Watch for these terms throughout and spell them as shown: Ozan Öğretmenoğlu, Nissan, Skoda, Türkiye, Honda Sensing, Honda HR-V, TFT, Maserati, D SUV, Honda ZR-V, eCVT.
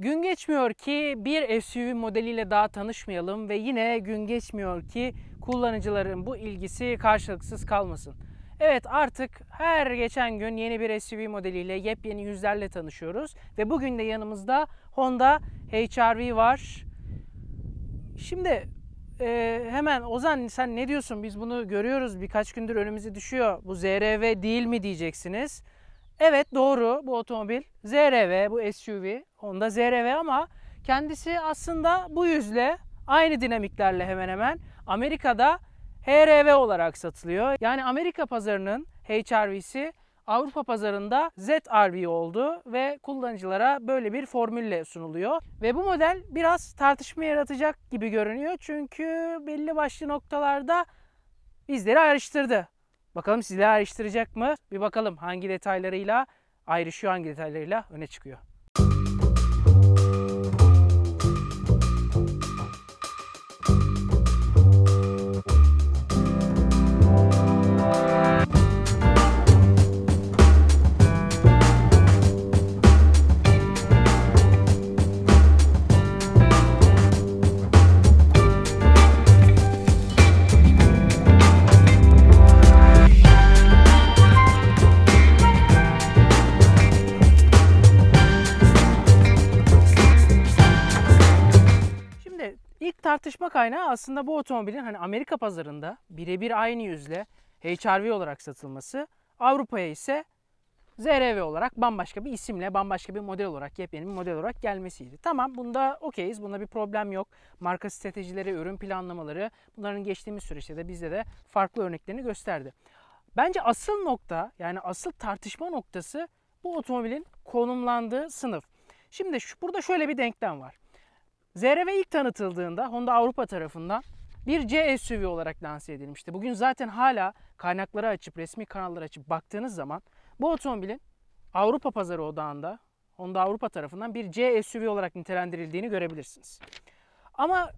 Gün geçmiyor ki bir SUV modeliyle daha tanışmayalım ve yine gün geçmiyor ki kullanıcıların bu ilgisi karşılıksız kalmasın. Evet, artık her geçen gün yeni bir SUV modeliyle, yepyeni yüzlerle tanışıyoruz ve bugün de yanımızda Honda HR-V var. Şimdi hemen Ozan, sen ne diyorsun? Biz bunu görüyoruz, birkaç gündür önümüze düşüyor. Bu ZR-V değil mi diyeceksiniz. Evet, doğru, bu otomobil ZR-V, bu SUV Honda ZR-V ama kendisi aslında bu yüzle, aynı dinamiklerle hemen hemen Amerika'da HR-V olarak satılıyor. Yani Amerika pazarının HR-V'si Avrupa pazarında ZR-V oldu ve kullanıcılara böyle bir formülle sunuluyor. Ve bu model biraz tartışma yaratacak gibi görünüyor çünkü belli başlı noktalarda bizleri ayrıştırdı. Bakalım sizleri ayrıştıracak mı? Bir bakalım hangi detaylarıyla ayrışıyor, hangi detaylarıyla öne çıkıyor. Tartışma kaynağı aslında bu otomobilin hani Amerika pazarında birebir aynı yüzle HR-V olarak satılması, Avrupa'ya ise ZR-V olarak bambaşka bir isimle, bambaşka bir model olarak, yepyeni bir model olarak gelmesiydi. Tamam, bunda okeyiz, bunda bir problem yok. Marka stratejileri, ürün planlamaları, bunların geçtiğimiz süreçte de bizde de farklı örneklerini gösterdi. Bence asıl nokta, yani asıl tartışma noktası bu otomobilin konumlandığı sınıf. Şimdi burada şöyle bir denklem var. ZR-V ilk tanıtıldığında Honda Avrupa tarafından bir C SUV olarak lanse edilmişti. Bugün zaten hala kaynakları açıp, resmi kanalları açıp baktığınız zaman bu otomobilin Avrupa pazarı odağında Honda Avrupa tarafından bir C SUV olarak nitelendirildiğini görebilirsiniz. Ama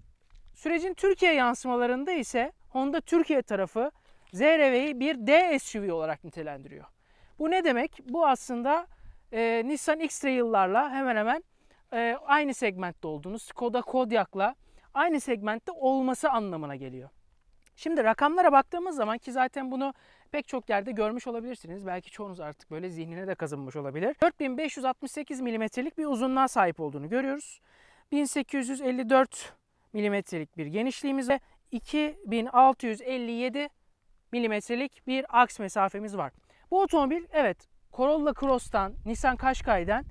sürecin Türkiye yansımalarında ise Honda Türkiye tarafı ZR-V'yi bir D SUV olarak nitelendiriyor. Bu ne demek? Bu aslında Nissan X-Trail'larla hemen hemen aynı segmentte olduğunu, Skoda Kodiaq'la aynı segmentte olması anlamına geliyor. Şimdi rakamlara baktığımız zaman, ki zaten bunu pek çok yerde görmüş olabilirsiniz, belki çoğunuz artık böyle zihnine de kazınmış olabilir. 4568 milimetrelik bir uzunluğa sahip olduğunu görüyoruz. 1854 milimetrelik bir genişliğimiz ve 2657 milimetrelik bir aks mesafemiz var. Bu otomobil, evet, Corolla Cross'tan, Nissan Qashqai'den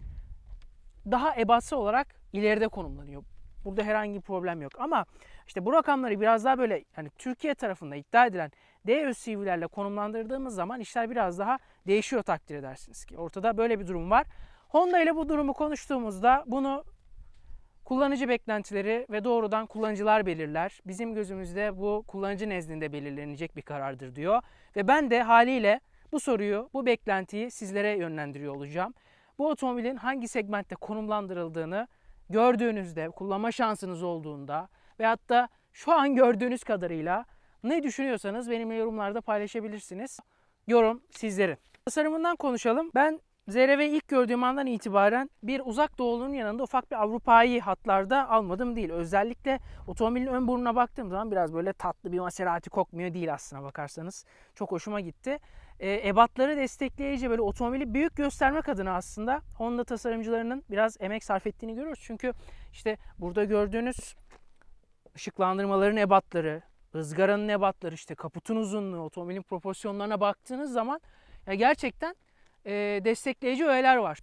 daha ebatsı olarak ileride konumlanıyor. Burada herhangi bir problem yok ama işte bu rakamları biraz daha böyle, yani Türkiye tarafında iddia edilen D SUV'lerle konumlandırdığımız zaman işler biraz daha değişiyor, takdir edersiniz ki. Ortada böyle bir durum var. Honda ile bu durumu konuştuğumuzda bunu kullanıcı beklentileri ve doğrudan kullanıcılar belirler. Bizim gözümüzde bu kullanıcı nezdinde belirlenecek bir karardır diyor. Ve ben de haliyle bu soruyu, bu beklentiyi sizlere yönlendiriyor olacağım. Bu otomobilin hangi segmentte konumlandırıldığını gördüğünüzde, kullanma şansınız olduğunda ve hatta şu an gördüğünüz kadarıyla ne düşünüyorsanız benimle yorumlarda paylaşabilirsiniz. Yorum sizlerin. Tasarımından konuşalım. Ben ZR-V'yi ilk gördüğüm andan itibaren bir uzak doğulunun yanında ufak bir Avrupa'yı hatlarda almadım değil. Özellikle otomobilin ön burnuna baktığım zaman biraz böyle tatlı bir Maserati kokmuyor değil aslına bakarsanız. Çok hoşuma gitti. Ebatları destekleyici, böyle otomobili büyük göstermek adına aslında Honda tasarımcılarının biraz emek sarf ettiğini görüyoruz. Çünkü işte burada gördüğünüz ışıklandırmaların ebatları, ızgaranın ebatları, işte kaputun uzunluğu, otomobilin proporsiyonlarına baktığınız zaman ya gerçekten destekleyici öğeler var.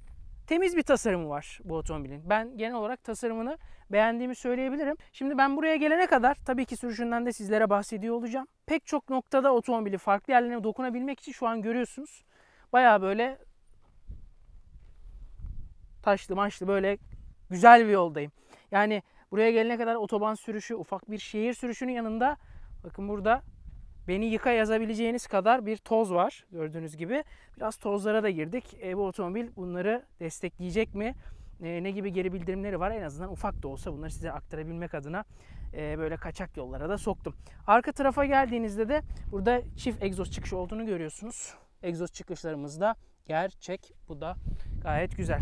Temiz bir tasarımı var bu otomobilin. Ben genel olarak tasarımını beğendiğimi söyleyebilirim. Şimdi ben buraya gelene kadar tabii ki sürüşünden de sizlere bahsediyor olacağım. Pek çok noktada otomobili farklı yerlerine dokunabilmek için şu an görüyorsunuz. Bayağı böyle taşlı maçlı böyle güzel bir yoldayım. Yani buraya gelene kadar otoban sürüşü, ufak bir şehir sürüşünün yanında bakın burada beni yıka yazabileceğiniz kadar bir toz var gördüğünüz gibi. Biraz tozlara da girdik. Bu otomobil bunları destekleyecek mi? Ne gibi geri bildirimleri var? En azından ufak da olsa bunları size aktarabilmek adına böyle kaçak yollara da soktum. Arka tarafa geldiğinizde de burada çift egzoz çıkışı olduğunu görüyorsunuz. Egzoz çıkışlarımız da gerçek. Bu da gayet güzel.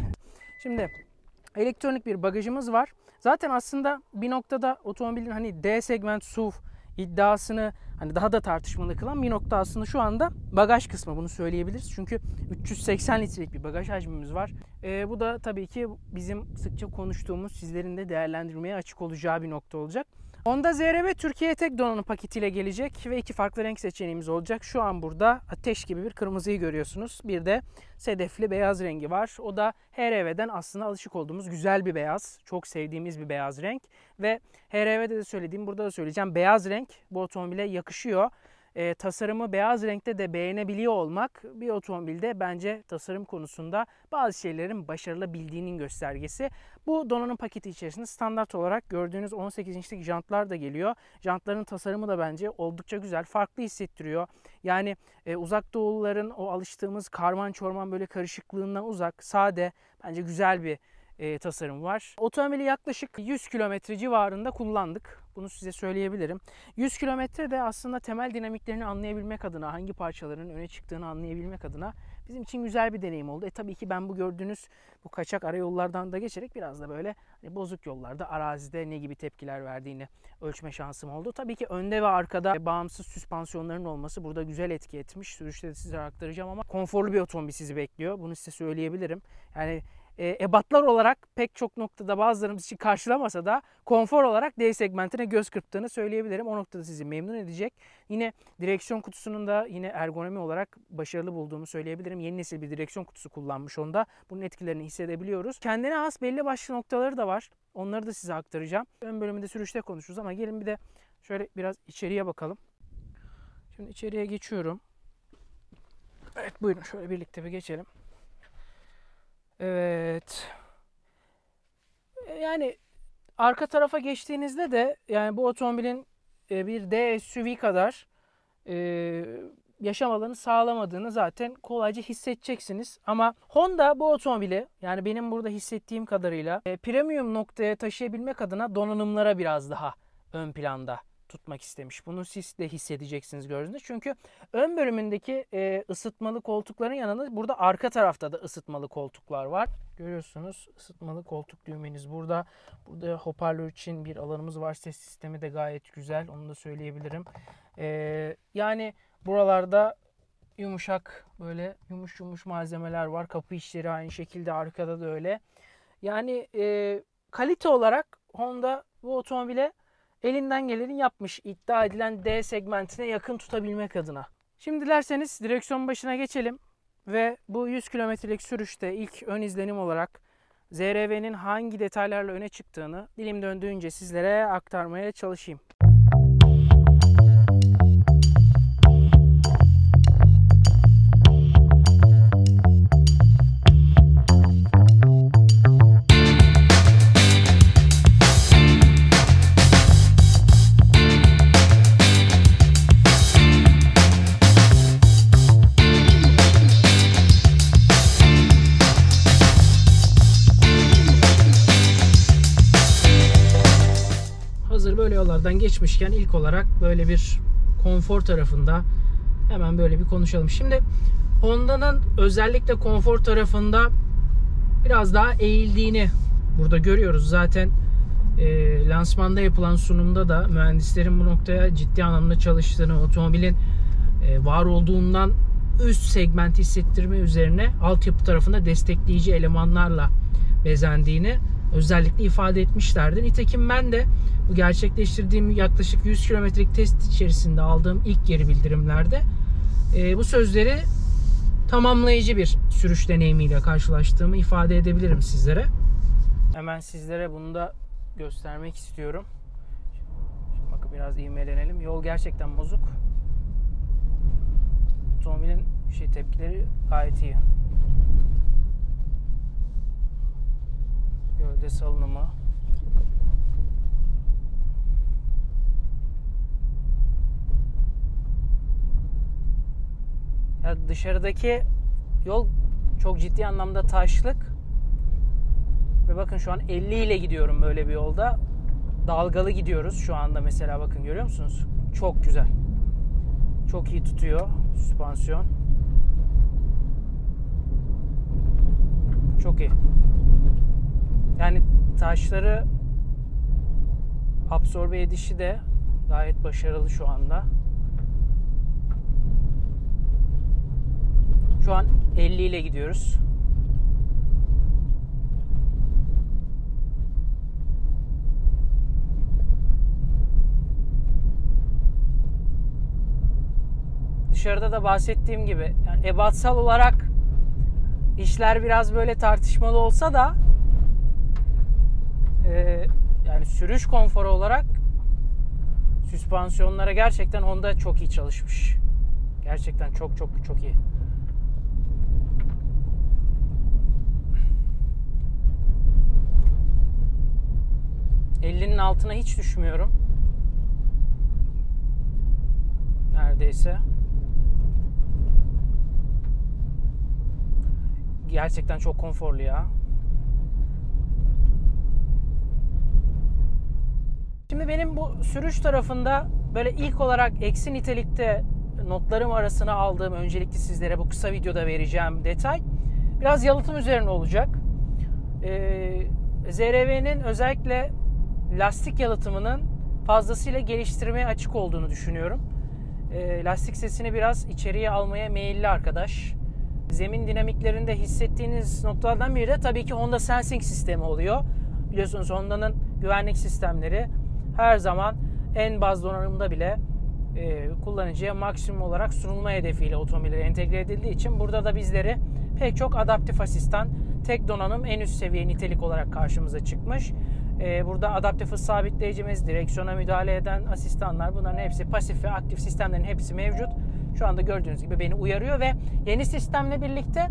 Şimdi elektronik bir bagajımız var. Zaten aslında bir noktada otomobilin hani D segment SUV iddiasını hani daha da tartışmalı kılan bir nokta aslında şu anda bagaj kısmı, bunu söyleyebiliriz. Çünkü 380 litrelik bir bagaj hacmimiz var. Bu da tabii ki bizim sıkça konuştuğumuz, sizlerin de değerlendirmeye açık olacağı bir nokta olacak. Honda ZR-V Türkiye'ye tek donanım paketiyle gelecek ve iki farklı renk seçeneğimiz olacak. Şu an burada ateş gibi bir kırmızıyı görüyorsunuz. Bir de sedefli beyaz rengi var. O da HR-V'den aslında alışık olduğumuz güzel bir beyaz. Çok sevdiğimiz bir beyaz renk. Ve HR-V'de de söylediğim, burada da söyleyeceğim, beyaz renk bu otomobile yakışıyor. Tasarımı beyaz renkte de beğenebiliyor olmak bir otomobilde bence tasarım konusunda bazı şeylerin başarılabildiğinin göstergesi. Bu donanım paketi içerisinde standart olarak gördüğünüz 18 inçlik jantlar da geliyor. Jantların tasarımı da bence oldukça güzel, farklı hissettiriyor. Yani uzak doğuluların o alıştığımız karman çorman böyle karışıklığından uzak, sade, bence güzel bir tasarım var. Otomobili yaklaşık 100 kilometre civarında kullandık. Bunu size söyleyebilirim. 100 kilometre de aslında temel dinamiklerini anlayabilmek adına, hangi parçaların öne çıktığını anlayabilmek adına bizim için güzel bir deneyim oldu. Tabii ki ben bu gördüğünüz bu kaçak arayollardan da geçerek biraz da böyle hani bozuk yollarda, arazide ne gibi tepkiler verdiğini ölçme şansım oldu. Tabii ki önde ve arkada bağımsız süspansiyonların olması burada güzel etki etmiş. Sürüşte de size aktaracağım ama konforlu bir otomobil sizi bekliyor. Bunu size söyleyebilirim. Yani ebatlar olarak pek çok noktada bazılarımız için karşılamasa da konfor olarak D segmentine göz kırptığını söyleyebilirim. O noktada sizi memnun edecek. Yine direksiyon kutusunun da yine ergonomi olarak başarılı bulduğumu söyleyebilirim. Yeni nesil bir direksiyon kutusu kullanmış onda. Bunun etkilerini hissedebiliyoruz. Kendine has belli başlı noktaları da var. Onları da size aktaracağım. Ön bölümünde sürüşte konuşuruz ama gelin bir de şöyle biraz içeriye bakalım. Şimdi içeriye geçiyorum. Evet, buyurun şöyle birlikte bir geçelim. Evet, yani arka tarafa geçtiğinizde de yani bu otomobilin bir D SUV kadar yaşam alanı sağlamadığını zaten kolayca hissedeceksiniz. Ama Honda bu otomobili, yani benim burada hissettiğim kadarıyla, premium noktaya taşıyabilmek adına donanımlara biraz daha ön planda tutmak istemiş. Bunu siz de hissedeceksiniz gördüğünüz. Çünkü ön bölümündeki ısıtmalı koltukların yanında burada arka tarafta da ısıtmalı koltuklar var. Görüyorsunuz, ısıtmalı koltuk düğmeniz burada. Burada hoparlör için bir alanımız var. Ses sistemi de gayet güzel. Onu da söyleyebilirim. Yani buralarda yumuşak, böyle yumuş yumuş malzemeler var. Kapı içleri aynı şekilde, arkada da öyle. Yani kalite olarak Honda bu otomobile elinden geleni yapmış, iddia edilen D segmentine yakın tutabilmek adına. Şimdi dilerseniz direksiyon başına geçelim ve bu 100 kilometrelik sürüşte ilk ön izlenim olarak ZR-V'nin hangi detaylarla öne çıktığını dilim döndüğünce sizlere aktarmaya çalışayım. Böyle yollardan geçmişken ilk olarak böyle bir konfor tarafında hemen böyle bir konuşalım. Şimdi Honda'nın özellikle konfor tarafında biraz daha eğildiğini burada görüyoruz. Zaten lansmanda yapılan sunumda da mühendislerin bu noktaya ciddi anlamda çalıştığını, otomobilin var olduğundan üst segment hissettirme üzerine altyapı tarafında destekleyici elemanlarla bezendiğini özellikle ifade etmişlerdi. Nitekim ben de bu gerçekleştirdiğim yaklaşık 100 kilometrelik test içerisinde aldığım ilk geri bildirimlerde bu sözleri tamamlayıcı bir sürüş deneyimiyle karşılaştığımı ifade edebilirim sizlere. Hemen sizlere bunu da göstermek istiyorum. Şimdi bakın, biraz ivmelenelim. Yol gerçekten bozuk. Otomobilin tepkileri gayet iyi. Gövde salınımı. Ya dışarıdaki yol çok ciddi anlamda taşlık. Ve bakın şu an 50 ile gidiyorum böyle bir yolda. Dalgalı gidiyoruz şu anda mesela, bakın görüyor musunuz? Çok güzel. Çok iyi tutuyor süspansiyon. Çok iyi. Yani taşları absorbe edişi de gayet başarılı şu anda. Şu an 50 ile gidiyoruz. Dışarıda da bahsettiğim gibi yani ebatsal olarak işler biraz böyle tartışmalı olsa da yani sürüş konforu olarak süspansiyonlara gerçekten Honda çok iyi çalışmış. Gerçekten çok iyi. Altına hiç düşmüyorum. Neredeyse. Gerçekten çok konforlu ya. Şimdi benim bu sürüş tarafında böyle ilk olarak eksi nitelikte notlarım arasına aldığım, öncelikle sizlere bu kısa videoda vereceğim detay biraz yalıtım üzerine olacak. ZR-V'nin özellikle lastik yalıtımının fazlasıyla geliştirmeye açık olduğunu düşünüyorum. Lastik sesini biraz içeriye almaya meyilli arkadaş. Zemin dinamiklerinde hissettiğiniz noktalardan biri de tabii ki Honda Sensing sistemi oluyor. Biliyorsunuz Honda'nın güvenlik sistemleri her zaman en baz donanımda bile kullanıcıya maksimum olarak sunulma hedefiyle otomobillere entegre edildiği için burada da bizleri pek çok adaptif asistan, tek donanım en üst seviye nitelik olarak karşımıza çıkmış. Burada adaptif hız sabitleyicimiz, direksiyona müdahale eden asistanlar, bunların hepsi pasif ve aktif sistemlerin hepsi mevcut. Şu anda gördüğünüz gibi beni uyarıyor ve yeni sistemle birlikte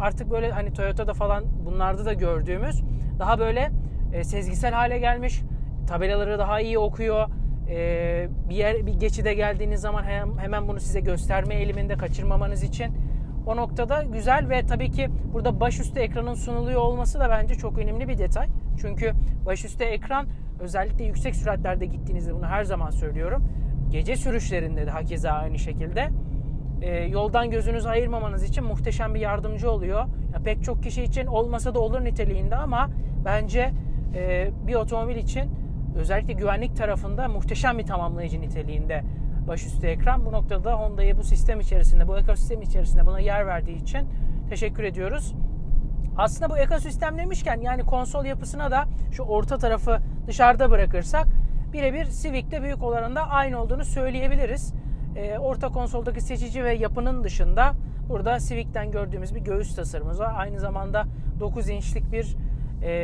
artık böyle hani Toyota'da falan bunlarda da gördüğümüz daha böyle sezgisel hale gelmiş, tabelaları daha iyi okuyor. Bir geçide geldiğiniz zaman hemen bunu size gösterme eğiliminde, kaçırmamanız için. O noktada güzel ve tabii ki burada başüstü ekranın sunuluyor olması da bence çok önemli bir detay. Çünkü başüstü ekran özellikle yüksek süratlerde gittiğinizde, bunu her zaman söylüyorum, gece sürüşlerinde de hakeza aynı şekilde yoldan gözünüzü ayırmamanız için muhteşem bir yardımcı oluyor. Ya, pek çok kişi için olmasa da olur niteliğinde ama bence bir otomobil için özellikle güvenlik tarafında muhteşem bir tamamlayıcı niteliğinde başüstü ekran. Bu noktada Honda'yı bu sistem içerisinde, bu ekosistem içerisinde buna yer verdiği için teşekkür ediyoruz. Aslında bu ekosistem demişken yani konsol yapısına da şu orta tarafı dışarıda bırakırsak birebir Civic'le büyük olanında aynı olduğunu söyleyebiliriz. Orta konsoldaki seçici ve yapının dışında burada Civic'ten gördüğümüz bir göğüs tasarımımız var. Aynı zamanda 9 inçlik bir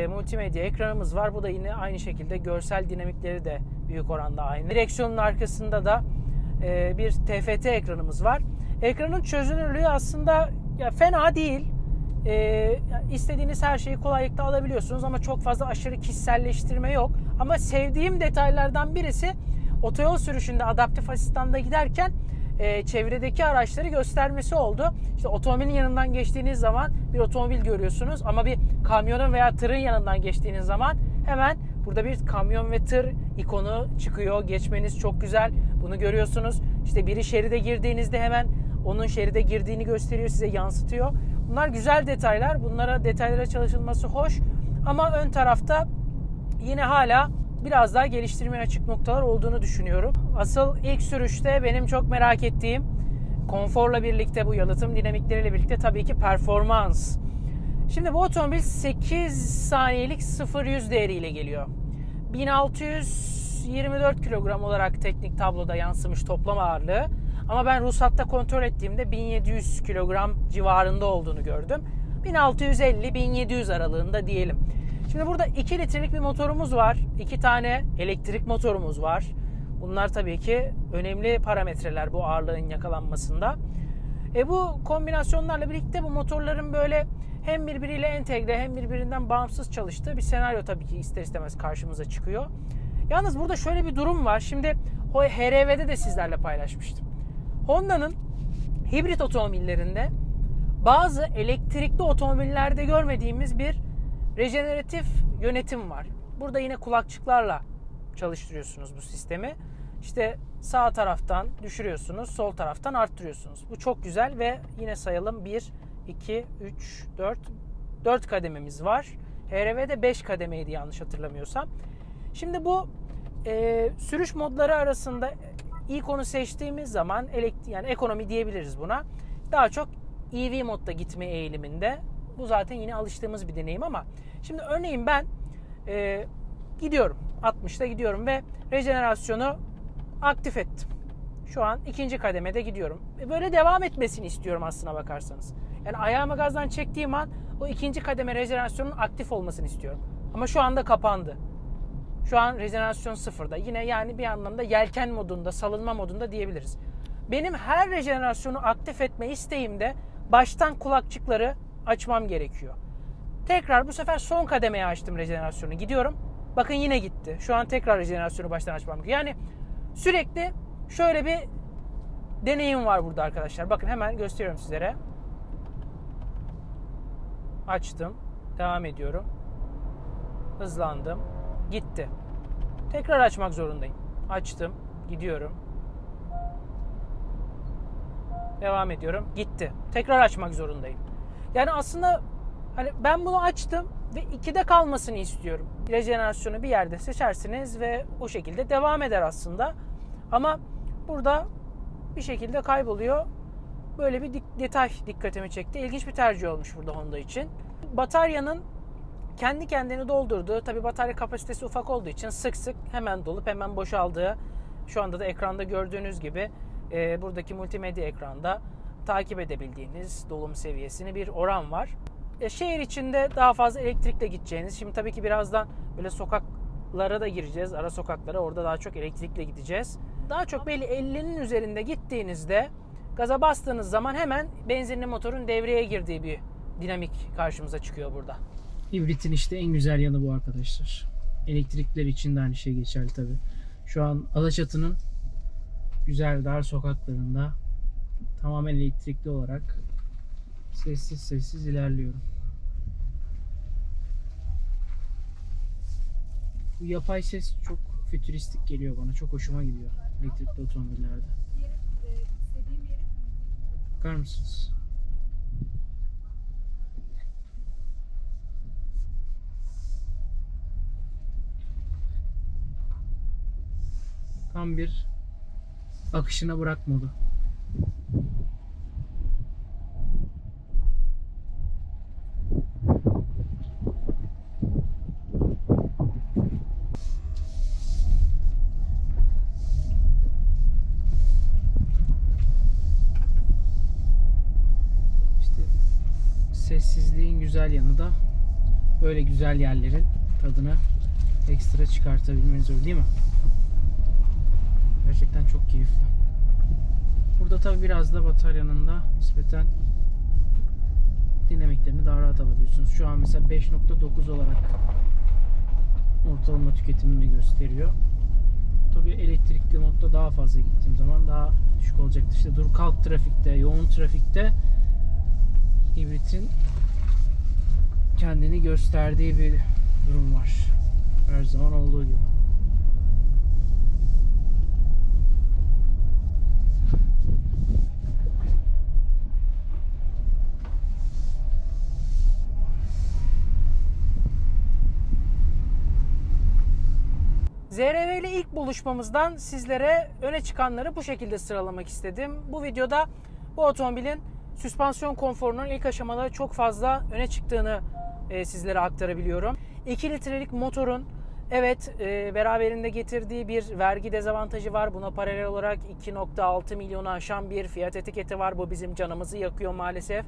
multimedya ekranımız var. Bu da yine aynı şekilde görsel dinamikleri de büyük oranda aynı. Direksiyonun arkasında da bir TFT ekranımız var. Ekranın çözünürlüğü aslında ya fena değil. İstediğiniz her şeyi kolaylıkla alabiliyorsunuz ama çok fazla aşırı kişiselleştirme yok. Ama sevdiğim detaylardan birisi otoyol sürüşünde adaptif asistanda giderken çevredeki araçları göstermesi oldu. İşte otomobilin yanından geçtiğiniz zaman bir otomobil görüyorsunuz ama bir kamyonun veya tırın yanından geçtiğiniz zaman hemen burada bir kamyon ve tır ikonu çıkıyor. Geçmeniz çok güzel. Bunu görüyorsunuz. İşte biri şeride girdiğinizde hemen onun şeride girdiğini gösteriyor, size yansıtıyor. Bunlar güzel detaylar. Bunlara detaylara çalışılması hoş. Ama ön tarafta yine hala biraz daha geliştirmeye açık noktalar olduğunu düşünüyorum. Asıl ilk sürüşte benim çok merak ettiğim konforla birlikte, bu yalıtım dinamikleriyle birlikte tabii ki performans. Şimdi bu otomobil 8 saniyelik 0-100 değeriyle geliyor. 1624 kilogram olarak teknik tabloda yansımış toplam ağırlığı. Ama ben ruhsatta kontrol ettiğimde 1700 kilogram civarında olduğunu gördüm. 1650-1700 aralığında diyelim. Şimdi burada 2 litrelik bir motorumuz var. 2 tane elektrik motorumuz var. Bunlar tabii ki önemli parametreler bu ağırlığın yakalanmasında. Bu kombinasyonlarla birlikte bu motorların böyle hem birbiriyle entegre hem birbirinden bağımsız çalıştığı bir senaryo tabii ki ister istemez karşımıza çıkıyor. Yalnız burada şöyle bir durum var. Şimdi HR-V'de de sizlerle paylaşmıştım. Honda'nın hibrit otomobillerinde bazı elektrikli otomobillerde görmediğimiz bir rejeneratif yönetim var. Burada yine kulakçıklarla çalıştırıyorsunuz bu sistemi. İşte sağ taraftan düşürüyorsunuz, sol taraftan arttırıyorsunuz. Bu çok güzel ve yine sayalım 1, 2, 3, 4 kadememiz var. HR-V'de 5 kademeydi yanlış hatırlamıyorsam. Şimdi bu sürüş modları arasında ilk onu seçtiğimiz zaman yani ekonomi diyebiliriz buna. Daha çok EV modda gitme eğiliminde. Bu zaten yine alıştığımız bir deneyim ama şimdi örneğin ben gidiyorum. 60'ta gidiyorum ve rejenerasyonu aktif ettim. Şu an ikinci kademede gidiyorum. Böyle devam etmesini istiyorum aslına bakarsanız. Yani ayağımı gazdan çektiğim an o ikinci kademe rejenerasyonun aktif olmasını istiyorum. Ama şu anda kapandı. Şu an rejenerasyon sıfırda. Yine yani bir anlamda yelken modunda, salınma modunda diyebiliriz. Benim her rejenerasyonu aktif etme isteğimde baştan kulakçıkları açmam gerekiyor. Tekrar bu sefer son kademeye açtım rejenerasyonu. Gidiyorum. Bakın yine gitti. Şu an tekrar rejenerasyonu baştan açmam gerekiyor. Yani sürekli şöyle bir deneyim var burada arkadaşlar. Bakın hemen gösteriyorum sizlere. Açtım. Devam ediyorum. Hızlandım. Gitti. Tekrar açmak zorundayım. Açtım. Gidiyorum. Devam ediyorum. Gitti. Tekrar açmak zorundayım. Yani aslında hani ben bunu açtım ve 2'de kalmasını istiyorum. Rejenerasyonu bir yerde seçersiniz ve o şekilde devam eder aslında. Ama burada bir şekilde kayboluyor. Böyle bir detay dikkatimi çekti. İlginç bir tercih olmuş burada Honda için. Bataryanın kendi kendini doldurduğu, tabii batarya kapasitesi ufak olduğu için sık sık hemen dolup hemen boşaldığı, şu anda da ekranda gördüğünüz gibi buradaki multimedya ekranda takip edebildiğiniz dolum seviyesini bir oran var. Şehir içinde daha fazla elektrikle gideceğiniz, şimdi tabii ki birazdan böyle sokaklara da gireceğiz, ara sokaklara, orada daha çok elektrikle gideceğiz. Daha çok belli 50'nin üzerinde gittiğinizde gaza bastığınız zaman hemen benzinli motorun devreye girdiği bir dinamik karşımıza çıkıyor burada. Hibritin işte en güzel yanı bu arkadaşlar. Elektrikler için de aynı şey geçerli tabi. Şu an Alaçatı'nın güzel dar sokaklarında tamamen elektrikli olarak sessiz sessiz ilerliyorum. Bu yapay ses çok fütüristik geliyor bana. Çok hoşuma gidiyor elektrikli otomobillerde. Bakar mısınız? Tam bir akışına bırakmadı. İşte sessizliğin güzel yanı da böyle güzel yerlerin tadını ekstra çıkartabilmeniz, öyle değil mi? Gerçekten çok keyifli. Burada tabi biraz da bataryanın da nispeten dinamiklerini daha rahat alabiliyorsunuz. Şu an mesela 5.9 olarak ortalama tüketimimi gösteriyor. Tabi elektrikli modda daha fazla gittiğim zaman daha düşük olacaktır. İşte dur kalk trafikte, yoğun trafikte hibritin kendini gösterdiği bir durum var. Her zaman olduğu gibi. ZR-V ile ilk buluşmamızdan sizlere öne çıkanları bu şekilde sıralamak istedim. Bu videoda bu otomobilin süspansiyon konforunun ilk aşamada çok fazla öne çıktığını sizlere aktarabiliyorum. 2 litrelik motorun evet beraberinde getirdiği bir vergi dezavantajı var. Buna paralel olarak 2.6 milyonu aşan bir fiyat etiketi var. Bu bizim canımızı yakıyor maalesef.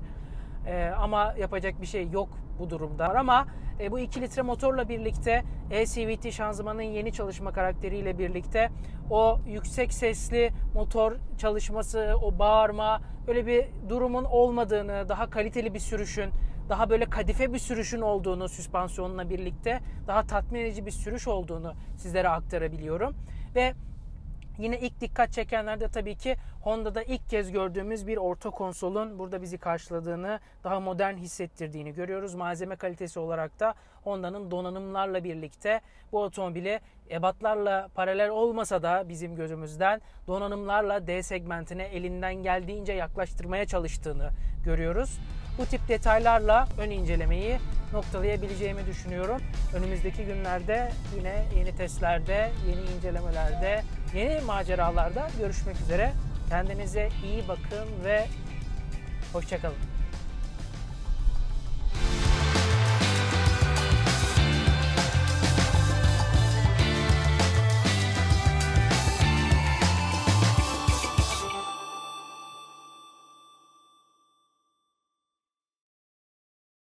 Ama yapacak bir şey yok bu durumda. Ama bu 2 litre motorla birlikte eCVT şanzımanın yeni çalışma karakteriyle birlikte o yüksek sesli motor çalışması, o bağırma, böyle bir durumun olmadığını, daha kaliteli bir sürüşün, daha böyle kadife bir sürüşün olduğunu, süspansiyonla birlikte daha tatmin edici bir sürüş olduğunu sizlere aktarabiliyorum. Ve yine ilk dikkat çekenler de tabii ki Honda'da ilk kez gördüğümüz bir orta konsolun burada bizi karşıladığını, daha modern hissettirdiğini görüyoruz. Malzeme kalitesi olarak da Honda'nın donanımlarla birlikte bu otomobili ebatlarla paralel olmasa da bizim gözümüzden donanımlarla D segmentine elinden geldiğince yaklaştırmaya çalıştığını görüyoruz. Bu tip detaylarla ön incelemeyi noktalayabileceğimi düşünüyorum. Önümüzdeki günlerde yine yeni testlerde, yeni incelemelerde, yeni maceralarda görüşmek üzere. Kendinize iyi bakın ve hoşça kalın.